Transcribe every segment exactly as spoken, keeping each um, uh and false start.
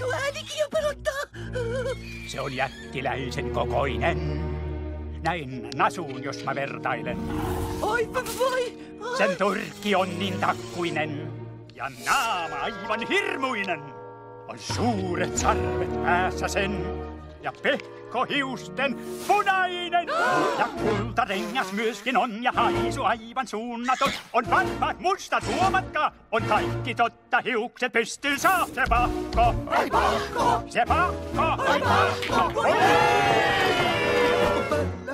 Tuo äänikin jo pelottaa. Se on jättiläisen kokoinen. Näin nasuun, jos mä vertailen. Oi, voi! Sen turkki on niin takkuinen ja naama aivan hirmuinen. On suuret sarvet päässä sen ja pehkohiusten punainen. Ja kultarengas myöskin on ja haisu aivan suunnaton. On varmat mustat, huomatkaa, on kaikki totta. Hiukset pystyy saa se pakko. Ai pakko! Se pakko! Ai pakko!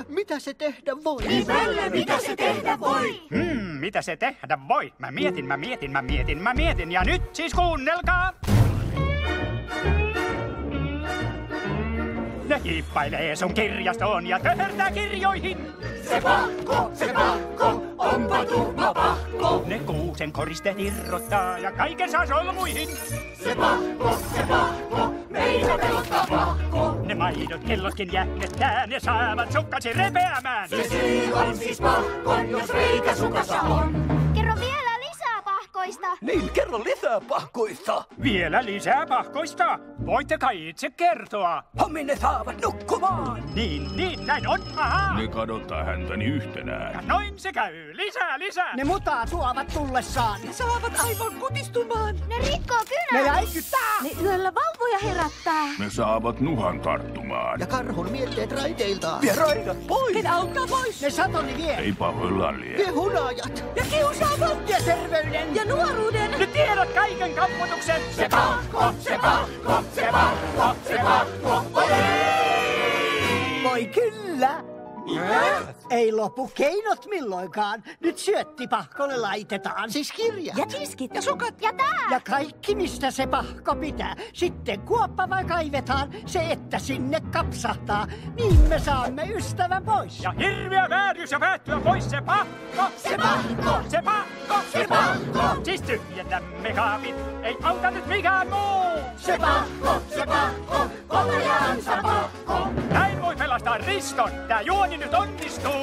Mitä se tehdä voi? Ipällä, mitä se tehdä voi? Hmm, mitä se tehdä voi? Mä mietin, mä mietin, mä mietin, mä mietin. Ja nyt siis kuunnelkaa! Ne hiippailee sun kirjastoon ja töhertää kirjoihin. Se pakko, se pakko, onpa turma pakko. Ne kuusen koristeet irrottaa ja kaiken saa solmuihin. Se pakko, se pakko, meitä pelottaa pakko. Ne maidot kellotkin jähnettää, ne saavat sukkasi repeämään. Se syy on siis pahkon, jos reikä sukassa on. Kerro vielä lisää pahkoista. Niin, kerro lisää pahkoista. Vielä lisää pahkoista? Voitte kai itse kertoa. Hommin ne saavat nukkumaan. Niin, niin, näin on. Ahaa. Ne kadottaa häntäni yhtenään. Ja noin se käy. Lisää, lisää. Ne mutaa tuovat tullessaan. Ne saavat aivan kutistumaan. Ne rikkoo kynän. Ne jäikyttää. Ne yöllä vauvoja herättää. Ne saavat nuhan tarttumaan. Ja karhun mietteet raiteiltaan. Vie raidat pois. Ken auttaa pois. Ne satoni vie. Ei pahoillaan lie. Vie hunajat. Ja kiusaavat. Ja terveyden. Ja nuoruuden. Ne tiedät kaiken kamputuksen. Se pakko, se pakko. Se pakko, se pakko, olei! Voi kyllä! Mitä? Ei lopu keinot milloinkaan. Nyt syöttipahkolle laitetaan siis kirja. Ja tiskit. Ja sukat. Ja tää. Ja kaikki, mistä se pahko pitää. Sitten kuoppa vai kaivetaan, se että sinne kapsahtaa. Niin me saamme ystävän pois. Ja hirveä vääryys ja päättyä pois se pahko. Se pahko. Se pahko. Se pahko. Siis tyhjentämme kaapit. Ei auta nyt mikään muu. Se pahko. Se pahko. Kotojansa pahko. Näin voi pelastaa Riston. Tää juoni nyt onnistuu.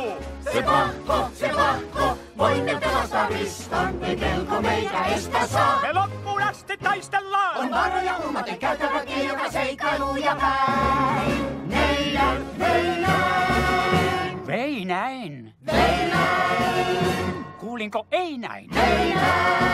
Se pakko, se pakko, voimme pelastaa Riston, ei pelko meitä estä saa. Me loppuun asti taistellaan. On varoja umaten käytäväkin, joka seikkailuja päin. Meidän, meidän. Vei näin. Vei näin. Kuulinko ei näin? Vei näin.